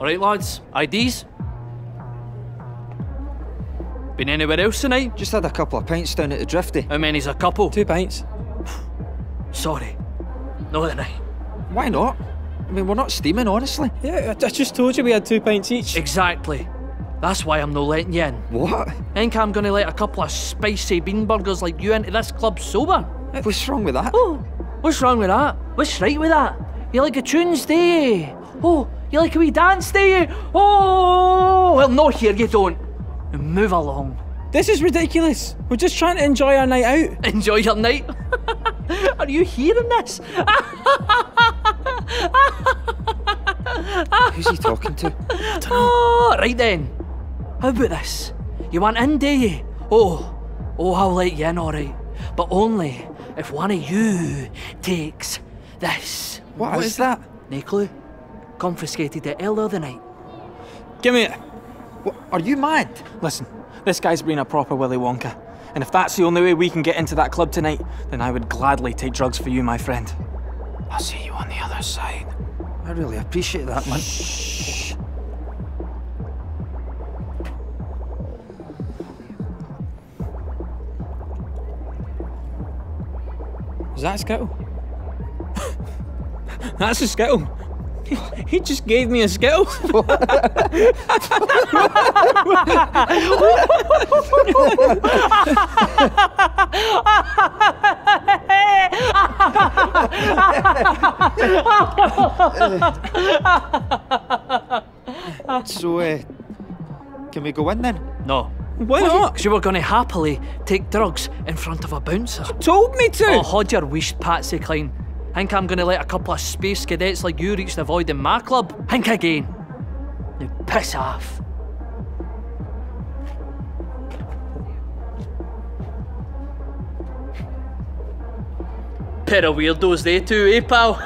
All right, lads, IDs? Been anywhere else tonight? Just had a couple of pints down at the Drifty. How many's a couple? 2 pints. Sorry, not tonight. Why not? I mean, we're not steaming, honestly. Yeah, I just told you we had 2 pints each. Exactly. That's why I'm not letting you in. What? I think I'm going to let a couple of spicy bean burgers like you into this club sober. What's wrong with that? Oh, what's wrong with that? What's right with that? You like a tunes, do you? Oh, you like a wee dance, do you? Oh, well, not here, you don't. Move along. This is ridiculous. We're just trying to enjoy our night out. Enjoy your night? Are you hearing this? Who's he talking to? I don't know. Oh, right then. How about this? You want in, do you? Oh, I'll let you in, all right. But only if one of you takes this. What is that? No clue. Confiscated it earlier the night. Give me it. What, are you mad? Listen, this guy's being a proper Willy Wonka. And if that's the only way we can get into that club tonight, then I would gladly take drugs for you, my friend. I'll see you on the other side. I really appreciate that, man. Shh. Is that a skittle? That's a skittle. He just gave me a skittle. So, can we go in then? No. Why not? Because you were going to happily take drugs in front of a bouncer. You told me to. Oh, hold your wish, Patsy Cline. Think I'm going to let a couple of space cadets like you reach the void in my club? Think again. Now piss off. Pair of weirdos they too, eh, pal?